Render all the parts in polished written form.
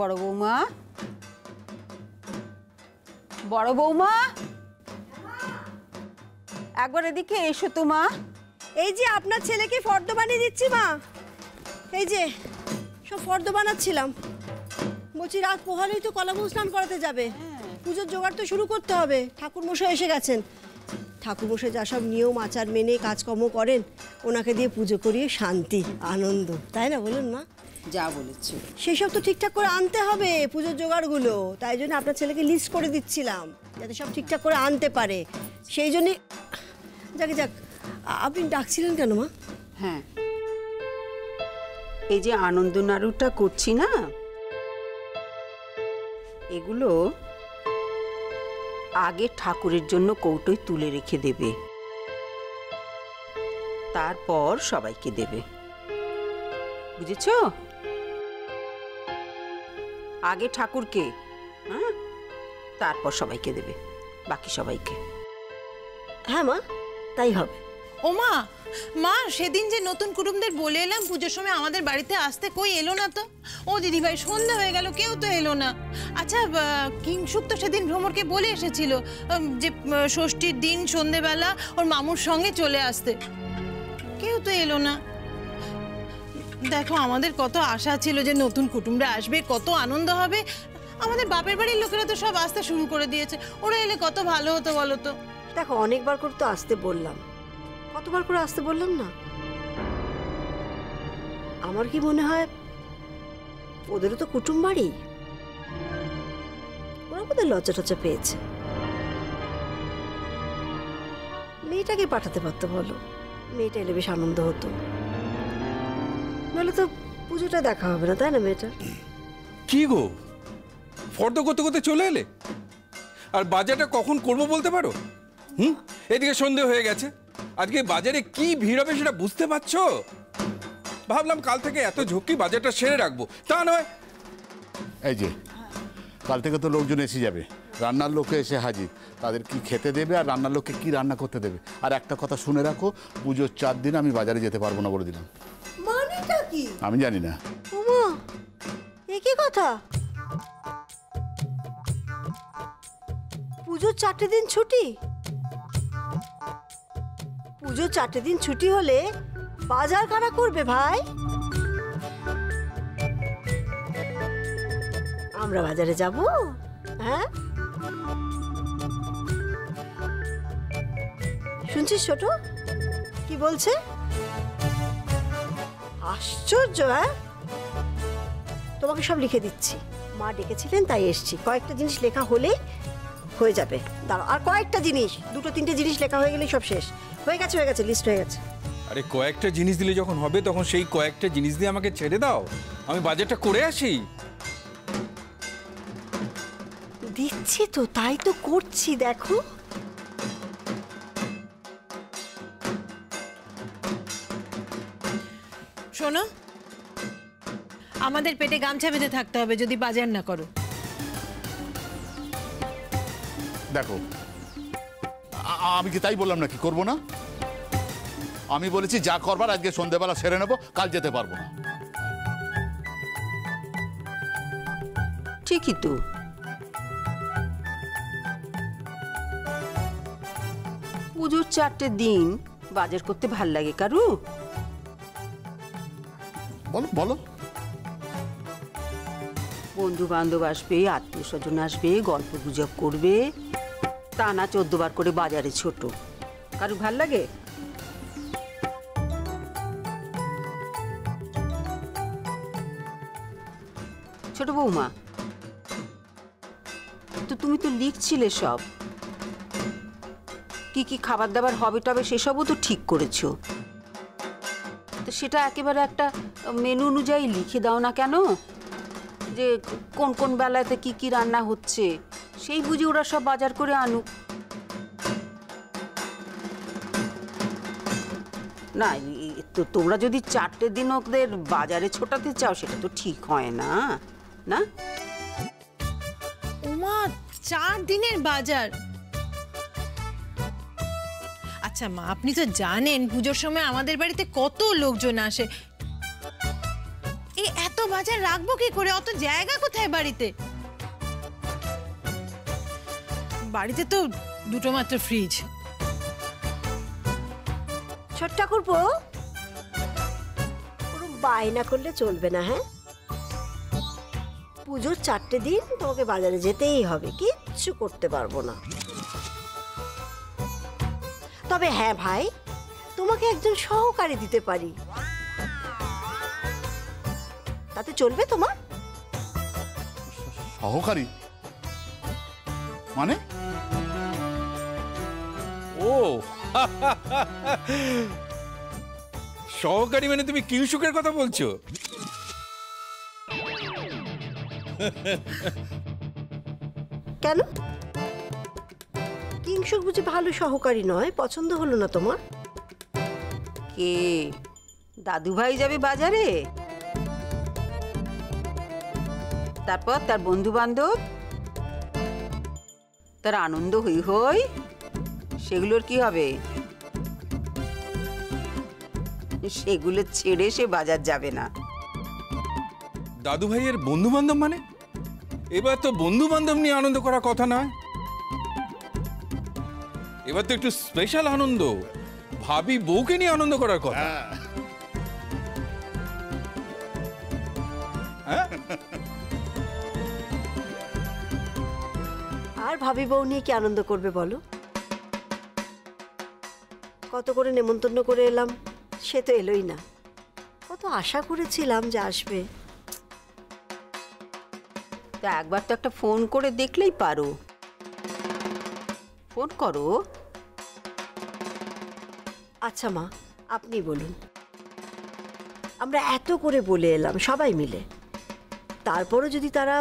বড় বৌমা, বড় বৌমা একবার এদিকে এসো তো মা। এই যে আপনার ছেলেকে ফর্দ বানিয়ে দিচ্ছি মা, এই যে সব ফর্দ বানাচ্ছিলাম। বলছি রাত পোহালেই তো কলা বউ স্নান করাতে যাবে, পুজোর জোগাড় তো শুরু করতে হবে, ঠাকুরমশাই এসে গেছেন। ঠাকুরমশাই যা সব নিয়ম আচার মেনে কাজকর্ম করেন, ওনাকে দিয়ে পুজো করিয়ে শান্তি আনন্দ, তাই না বলুন মা? যা বলেছি সেসব তো ঠিকঠাক করে আনতে হবে, পুজোর জোগাড়গুলো। তাই জন্য আপনার ছেলেকে লিস্ট করে দিচ্ছিলাম যাতে সব ঠিকঠাক করে আনতে পারে, সেই জন্যে। যাকে যাক, আপনি ডাকছিলেন কেন মা? হ্যাঁ, এই যে আনন্দ নাড়ুটা করছি না, এগুলো আগে ঠাকুরের জন্য কৌটোয় তুলে রেখে দেবে, তারপর সবাইকে দেবে, বুঝেছ? আগে ঠাকুরকে, হ্যাঁ, তারপর সবাইকে দেবে, বাকি সবাইকে। হ্যাঁ মা, তাই হবে। ও মা, মা সেদিন যে নতুন কুটুমদের বলে এলাম পুজোর সময় আমাদের বাড়িতে আসতে, কই এলো না তো? ও দিদিভাই, সন্ধ্যা হয়ে গেল, কেউ তো এলো না। আচ্ছা, কিংশুক তো সেদিন ভ্রমণকে বলে এসেছিল যে ষষ্ঠীর দিন সন্ধ্যেবেলা ওর মামুর সঙ্গে চলে আসতে, কেউ তো এলো না। দেখো, আমাদের কত আশা ছিল যে নতুন কুটুমরা আসবে, কত আনন্দ হবে। আমাদের বাপের বাড়ির লোকেরা তো সব আসতে শুরু করে দিয়েছে, ওরা এলে কত ভালো হতো বলো তো। দেখো, অনেকবার করে তো আসতে বললাম, কতবার করে আসতে বললাম না? আমার কি মনে হয় ওদেরও তো কুটুম বাড়ি, ওরা ওদের লজ্জা টজ্জা পেয়েছে। মেয়েটাকে পাঠাতে পারতো ভালো, মেয়েটা এলে বেশ আনন্দ হতো, নাহলে তো পুজোটা দেখা হবে না, তাই না? মেয়েটা কি গো, ফর্দ করতে করতে চলে এলে? আর বাজারটা কখন করবো বলতে পারো? হুম, এদিকে সন্ধে হয়ে গেছে, আজকে বাজারে কি ভিড় হবে সেটা বুঝতে পারছো? ভাবলাম কাল থেকে এত ঝুঁকি বাজারটা সেরে রাখবো, তা নয়। এই যে কাল থেকে তো লোকজন এসে যাবে, রান্নার লোকে এসে হাজির, তাদের কি খেতে দেবে আর রান্নার লোককে কি রান্না করতে দেবে? আর একটা কথা শুনে রাখো, পুজোর 4 দিন আমি বাজারে যেতে পারবো না বলে দিলাম। মানেটা কি আমি জানি না। ওমা, এ কি কথা? পুজোর 4টে দিন ছুটি? পুজোর 4টে দিন ছুটি হলে বাজার কারা করবে ভাই? আমরা বাজারে যাব? হ্যাঁ, শুনছিস ছোট কি বলছে? আশ্চর্য। হ্যাঁ, তোমাকে সব লিখে দিচ্ছি, মা ডেকেছিলেন তাই এসছি। কয়েকটা জিনিস লেখা হলে হয়ে যাবে, দাঁড়াও। আর কয়েকটা জিনিস, 2-3টে জিনিস লেখা হয়ে গেলেই সব শেষ হয়ে গেছে। হয়ে গেছে, লিস্ট হয়ে গেছে। আরে কয়েকটা জিনিস দিলে যখন হবে তখন সেই কয়েকটা জিনিস দিয়ে আমাকে ছেড়ে দাও, আমি বাজারটা করে আসি। দিচ্ছি তো, তাই তো করছি। দেখো, শোনো, আমাদের পেটে গামছা বেঁধে থাকতে হবে যদি বাজার না করো। দেখো, আমি কি তাই বললাম নাকি? করবো না আমি বলেছি, যা করবার আজকে সন্ধ্যেবেলা সেরে নেবো, কাল যেতে পারবো না। ঠিকই তো, পুজোর 4টে দিন বাজার করতে ভাল লাগে কারু? বলো বলো, বন্ধু বান্ধব আসবে, আত্মীয় স্বজন আসবে, গল্প গুজব করবে, টানা 14 বার করে বাজারে ছোট, কারু ভাল লাগে? ছোট বৌমা, তো তুমি তো লিখছিলে সব, কি কি খাবার দাবার হবে তবে সেসবও তো ঠিক করেছো, তো সেটা একেবারে একটা মেনু অনুযায়ী লিখে দাও না কেন, যে কোন কোন বেলাতে কি কি রান্না হচ্ছে, সেই বুঝে ওরা সব বাজার করে আনুক না। তো তোমরা যদি 4টে দিন ওদের বাজারে ছোটাতে চাও সেটা তো ঠিক হয় না, না? ওমা, 4 দিনের বাজার! আচ্ছা মা, আপনি তো জানেন পুজোর সময় আমাদের বাড়িতে কত লোকজন আসে। এই এত বাজার রাখবো কি করে? অত জায়গা কোথায় বাড়িতে? বাড়িতে তো দুটো মাত্র ফ্রিজ। ছোট ঠাকুরপো, পুরো বায়না করলে চলবে না। হ্যাঁ, পুজোর চারটে দিন তোমাকে বাজারে যেতেই হবে, কিচ্ছু করতে পারবো না। তবে হ্যাঁ ভাই, তোমাকে একজন সহকারী দিতে পারি, তাতে চলবে তোমার? সহকারী মানে? ও সহকারী মানে তুমি কিউসুকের কথা বলছো? কেন, কিংশুক বুঝি ভালো সহকারী নয়? পছন্দ হলো না তোমার? কে, দাদু ভাই যাবে বাজারে, তারপর তার বন্ধু বান্ধব, তার আনন্দ হই হই, সেগুলোর কি হবে? সেগুলো ছেড়ে সে বাজার যাবে না। দাদু ভাইয়ের বন্ধু বান্ধব মানে? এবার তো বন্ধু বান্ধব নিয়ে আনন্দ করার কথা না, এবার তো একটু স্পেশাল আনন্দ, ভাবি বউকে নিয়ে আনন্দ করার কথা। আর ভাবি বউ নিয়ে কি আনন্দ করবে বলো? কত করে নেমন্তন্ন করে এলাম, সে তো এলোই না। কত আশা করেছিলাম যে আসবে। তা একবার তো একটা ফোন করে দেখলেই পারো। ফোন করো। আচ্ছা মা, আপনি বলুন, আমরা এত করে বলে এলাম সবাই মিলে, তারপরও যদি তারা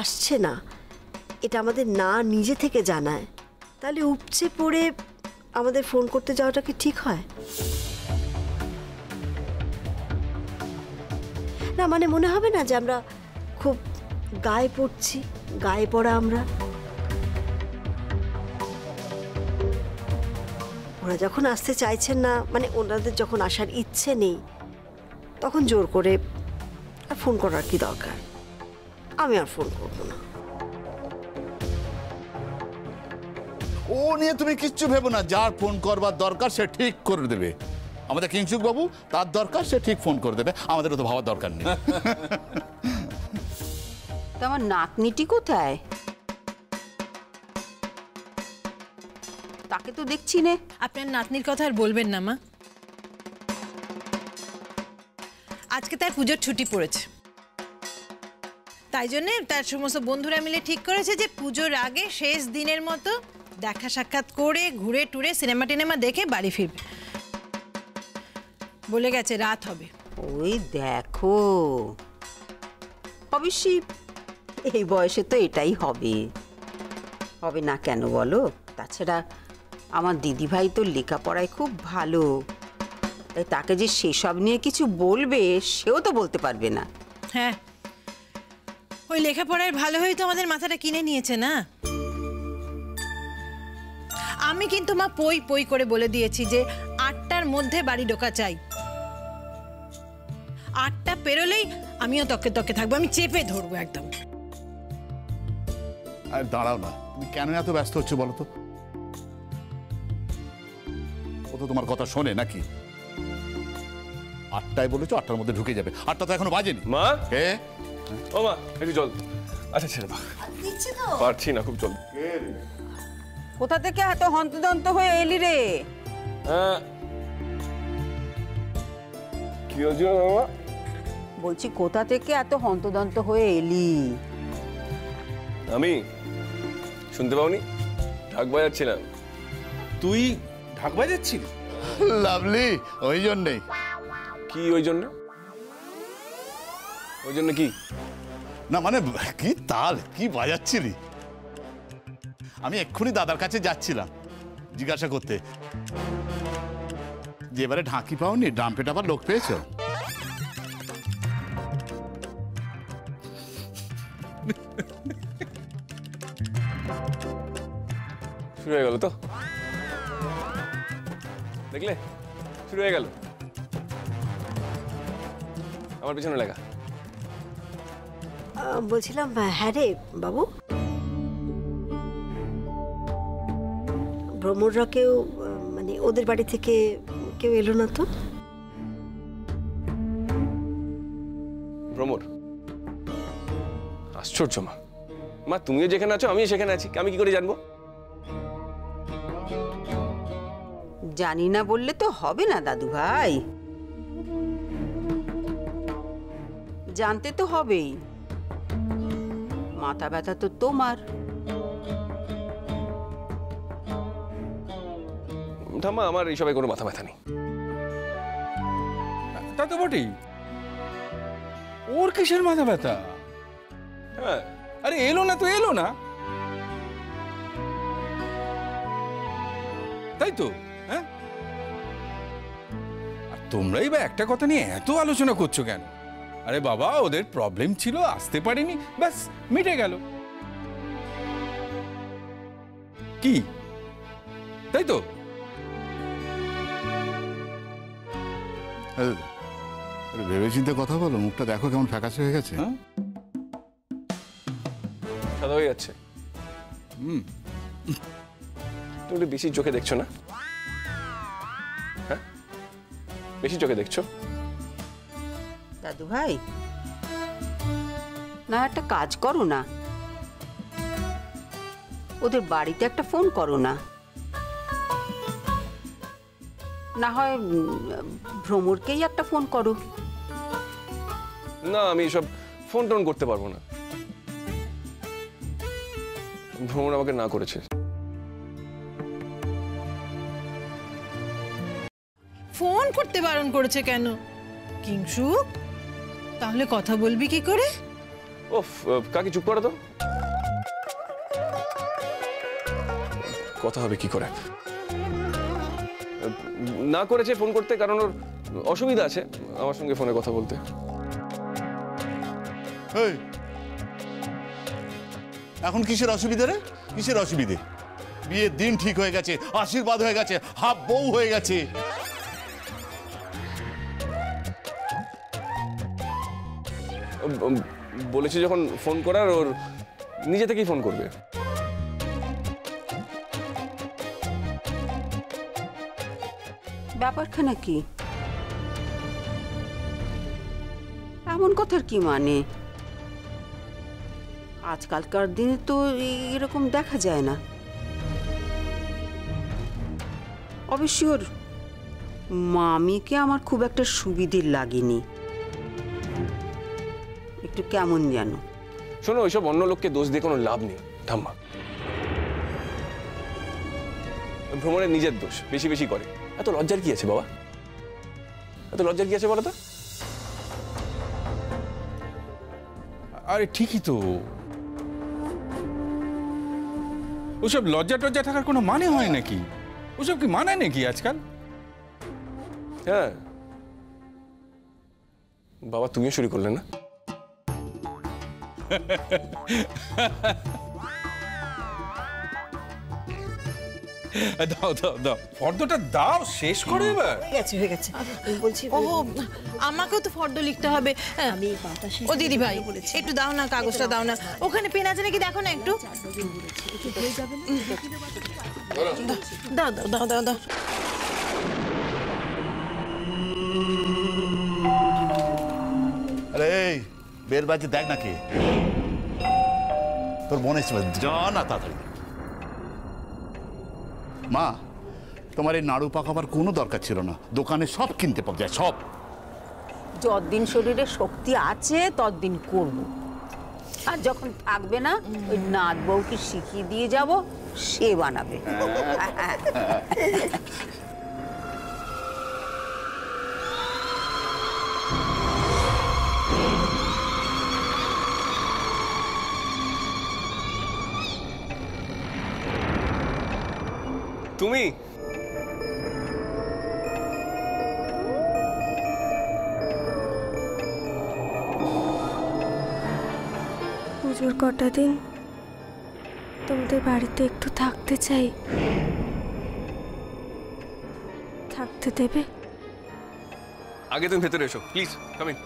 আসছে না, এটা আমাদের না নিজে থেকে জানায়, তাহলে উপচে পড়ে আমাদের ফোন করতে যাওয়াটা কি ঠিক হয়? না মানে মনে হবে না যে আমরা খুব গায়ে পড়ছি? গায়ে পড়া আমরা। ওরা যখন আসতে চাইছেন না, মানে ওনাদের যখন আসার ইচ্ছে নেই, তখন জোর করে আর ফোন করার কি দরকার? আমি আর ফোন করব না। ও নিয়ে তুমি কিচ্ছু ভেবো না, যার ফোন করবার দরকার সে ঠিক করে দেবে। আমাদের কিংশুক বাবু, তার দরকার, সে ঠিক ফোন করে দেবে, আমাদের তো ভাবার দরকার নেই। তোমার নাতনিটি কোথায়? তাকে তো দেখছি না। আপনার নাতনির কথা আর বলবেন না মা, আজকে তার পুজোর ছুটি পড়েছে, তাই জন্য তার সমস্ত বন্ধুরা মিলে ঠিক করেছে যে পুজোর আগে শেষ দিনের মতো দেখা সাক্ষাৎ করে ঘুরে টুরে সিনেমা টিনেমা দেখে বাড়ি ফিরবে। বলে গেছে রাত হবে। ওই দেখো, অবশ্যই এই বয়সে তো এটাই হবে, হবে না কেন বলো? তাছাড়া আমার দিদিভাই তো লেখাপড়ায় খুব ভালো, তাকে যে সেসব নিয়ে কিছু বলবে সেও তো বলতে পারবে না। হ্যাঁ, ওই লেখাপড়ায় ভালো হয়ে তো আমাদের মাথাটা কিনে নিয়েছে না। আমি কিন্তু মা পই পই করে বলে দিয়েছি যে ৮টার মধ্যে বাড়ি ঢোকা চাই। ৮টা পেরোলেই আমিও তককে তককে থাকবো, আমি চেপে ধরবো একদম। আর দাঁড়াও না, তুমি কেন এত ব্যস্ত হচ্ছ বলো তো? ও তো তোমার কথা শোনে নাকি? ৮টায় বলেছো, ৮টার মধ্যে ঢুকে যাবে। ৮টা তো এখনো বাজেনি মা। কে? ও মা, একটু জল। আচ্ছা ছেড়ে দাও, দিচ্ছি তো। পারছি না, খুব জল। কোথা থেকে এত হন্তদন্ত হয়ে এলি রে? কি হয়েছে বাবা? বলছি কোথা থেকে এত হন্তদন্ত হয়ে এলি? আমি শুনতে পাওনি? ঢাক বাজাচ্ছিলাম। তুই ঢাক বাজাচ্ছিলি? লাভলি, ওই জন্যই। কি ওই জন্য? ওই জন্য কি? না মানে কি তাল কি বাজাচ্ছিলি? আমি এক্ষুনি দাদার কাছে যাচ্ছিলাম জিজ্ঞাসা করতে যে এবারে ঢাকি পাওনি, ড্রাম্পেট আবার লোক পেয়েছো? শুরু হয়ে গেল তো, দেখলে? শুরু হয়ে গেল, আমার পিছনে লাগা। बोलছিলাম হ্যাঁ রে বাবু ব্রহ্মরা কেউ মানে ওদের বাড়ি থেকে কেউ এলো না তো ব্রহ্মর আশ্চর্য মা মা তুমিও যেখানে আছো আমিও সেখানে আছি আমি কি করে জানবো জানি না বললে তো হবে না দাদু ভাই जानते तो हबेई माथा बैथा तो तोमार ठामा आमार एई सबाई कोनो माथा बैथा नेई ता तो बटी और किसेर माथा बैथा हाँ अरे एलो ना तो एलो ना ताई तो हाँ तोमराई बा एकटा कथा निये एतो आलोचना करछो केन अरे बाबा उधर प्रॉब्लम छिलो आस्ते पड़ी नहीं बस मिटे गलो की ताई तो अरे भेबे चिंते कथा बोलो मुखटा देखो केमन फाकाशे होये गेछे हाँ सादा होये आछे तुमि बेशी चोखे देखछो ना हाँ बेशी चोखे देखछो दादू भाई ना एक काज करो ना उधर बाड़ीते एक फोन करो ना ना होय भ्रमर के एक फोन करो ना आमी सब फोन टोन करते पारबो ना भ्रमर आमाके ना करेछे फोन करते बारण करेछे केन किंगशुक ताहले कथा बोलबी की करे ओफ काकी चुप कर दो कथा হবে কি করে না করেছে ফোন করতে কারণ ওর অসুবিধা আছে আমার সঙ্গে ফোনে কথা বলতে এই এখন কিসের অসুবিধা রে কিসের অসুবিধা বিয়ের দিন ঠিক হয়ে গেছে আশীর্বাদ হয়ে গেছে হাফ বউ হয়ে গেছে বলেছি যখন ফোন করার ওর নিজে থেকেই ফোন করবে ব্যাপারখানা কি এমন কথার কি মানে আজকালকার দিনে তো এরকম দেখা যায় না অবশ্য ওর মামিকে আমার খুব একটা সুবিধে লাগেনি तो क्या मन जानो सुनो सब अन्य लोक के दोष दिए कोनो लाभ नहीं ठाम्मा भ्रमणेर निजेर दोष बेशी बेशी करे एत लज्जार कि आछे बाबा एत लज्जार कि आछे बोलो तो अरे ठीक ही तो ओ सब लज्जा टज्जा थाकार कोनो माने हय नाकि ओ सब कि माने नाकि आजकल हाँ बाबा तुमिओ शुरू करले ना দাও দাও দাও ফর্দটা দাও শেষ করে এবার হয়ে গেছে বলছি ও আমাকেও তো ফর্দ লিখতে হবে আমি বাতাসে ও দিদি ভাই একটু দাও না কাগজটা দাও না ওখানে পেন আছে নাকি দেখো না একটু দাও দাও দাও দাও দাও আরে বের বাজে দেখ নাকি তোর বোন এসে জানা তাড়াতাড়ি মা তোমার এই নাড়ু পাকাবার কোনো দরকার ছিল না দোকানে সব কিনতে পাওয়া যায় সব যতদিন শরীরে শক্তি আছে ততদিন করব আর যখন থাকবে না ওই নাদ বউকে শিখিয়ে দিয়ে যাব সে বানাবে তুমি পুজোর কটা দিন তোমাদের বাড়িতে একটু থাকতে চাই থাকতে দেবে আগে তুমি ভেতরে এসো প্লিজ কাম ইন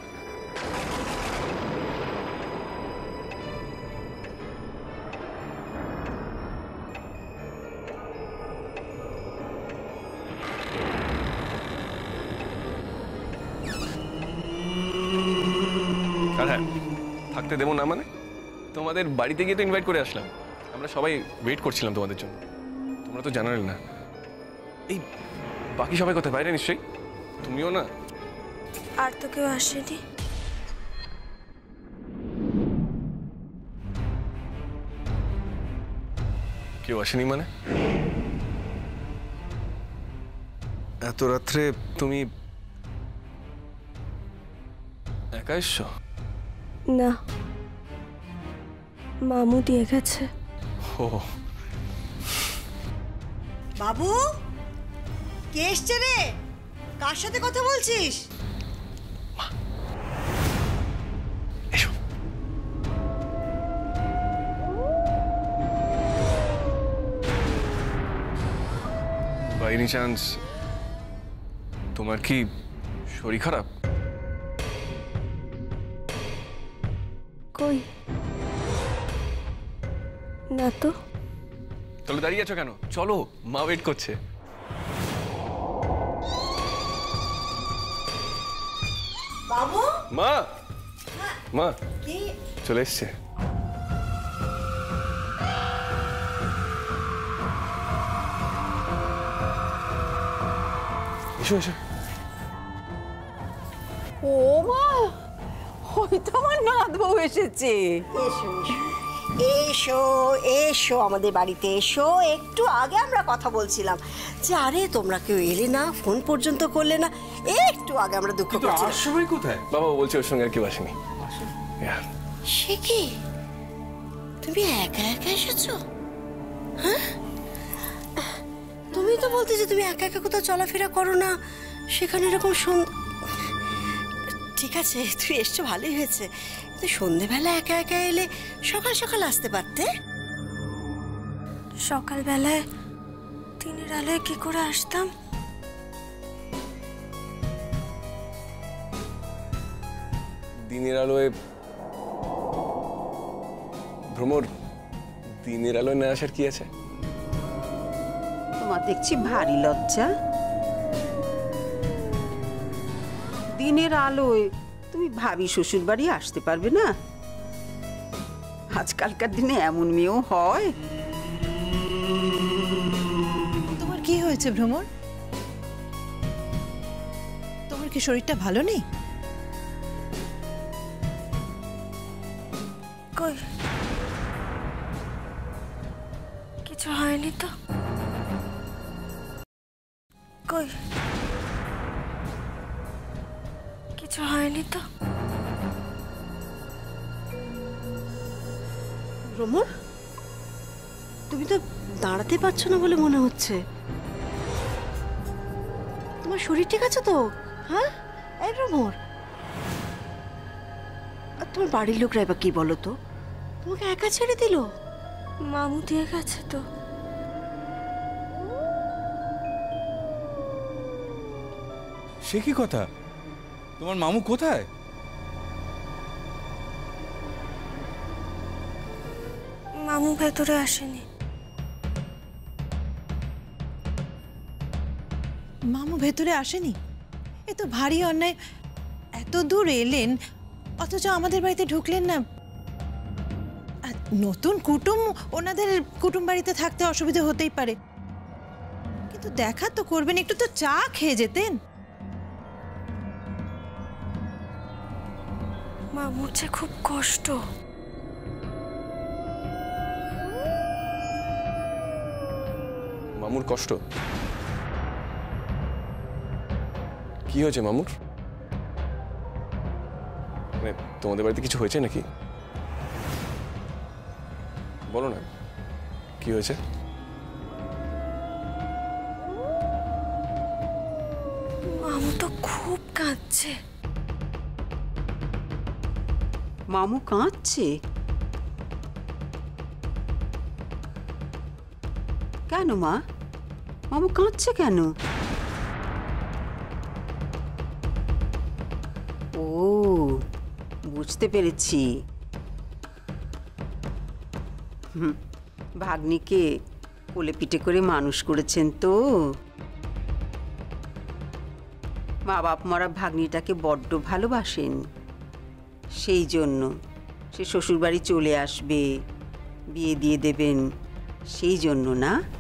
থাকতে দেবো না মানে তোমাদের বাড়িতে গিয়ে তো ইনভাইট করে আসলাম, আমরা সবাই ওয়েট করছিলাম তোমাদের জন্য, তোমরা তো জানালে না। এই বাকি সবাই কোথায়? বাইরে নিশ্চয়ই, তুমিও না? আর তো কেউ আসেনি। কেউ আসেনি মানে? এত রাত্রে তুমি একা এসছো? না, মামু দিয়ে গেছে। ও বাবু, কে এসছে রে? কার সাথে কথা বলছিস? বাই এনি চান্স তোমার কি শরীর খারাপ? কই না তো। তাহলে দাঁড়িয়ে আছো কেন? চলো, মা ওয়েট করছে। বাবু, মা মা কি চলে এসছে? এসো এসো। ও মা, হয়তো আমার নাথ বউ এসেছে। এসো এসো এসো, আমাদের বাড়িতে এসো। একটু আগে আমরা কথা বলছিলাম যে আরে তোমরা কেউ এলে না, ফোন পর্যন্ত করলে না। একটু আগে আমরা দুঃখ করছিলাম। সবাই কোথায়? বাবা বলছে ওর সঙ্গে আর কেউ আসেনি। সে কি, তুমি একা একা এসেছো? হ্যাঁ, তুমি তো বলতে যে তুমি একা একা কোথাও চলাফেরা করো না, সেখানে এরকম ঠিক আছে তুই এসছো, ভালোই হয়েছে। সন্ধ্যেবেলা একা একা এলে সকাল সকাল আসতে পারতে। সকালবেলায় দিনের আলোয় কি করে আসতাম? দিনের আলোয় ভ্রমর, দিনের আলোয় না আসার কি আছে? তোমার দেখছি ভারী লজ্জা। দিনের আলোয় তুমি ভাবি শ্বশুর বাড়ি আসতে পারবে না? আজকালকার দিনে এমন মেয়েও হয়। তোমার কি হয়েছে ভ্রমর? তোমার কি শরীরটা ভালো নেই? কই কিছু হয়নি তো। কই কিছু হয়নি তো। ভ্রমর, তুমি তো দাঁড়াতে পারছো না বলে মনে হচ্ছে। তোমার শরীর ঠিক আছে তো? হ্যাঁ, এই ভ্রমর, আর তোমার বাড়ির লোকরা এবার কি বলো তো? তোমাকে একা ছেড়ে দিল? মামু দিয়ে গেছে তো। সে কি কথা, তোমার মামু কোথায়? মামু ভেতরে আসেনি। মামু ভেতরে আসেনি? এ তো ভারী অন্যায়। এত দূর এলেন অথচ আমাদের বাড়িতে ঢুকলেন না। নতুন কুটুম, ওনাদের কুটুম বাড়িতে থাকতে অসুবিধা হতেই পারে, কিন্তু দেখা তো করবেন, একটু তো চা খেয়ে যেতেন। মামুর যে খুব কষ্ট। মামুর কষ্ট? কি হয়েছে মামুর? মানে তোমাদের বাড়িতে কিছু হয়েছে নাকি? বলো না কি হয়েছে। মামু তো খুব কাঁদছে। মামু কাঁদছে কেন? মা, মামু কাঁদছে কেন? ও বুঝতে পেরেছি, ভাগ্নিকে কোলে পিঠে করে মানুষ করেছেন তো। মা বাপ মরা ভাগ্নিটাকে বড্ড ভালোবাসেন, সেই জন্য से शोशुर बाड़ी चले आसबे, बिये दिये देबेन, सेई जोन्नो ना।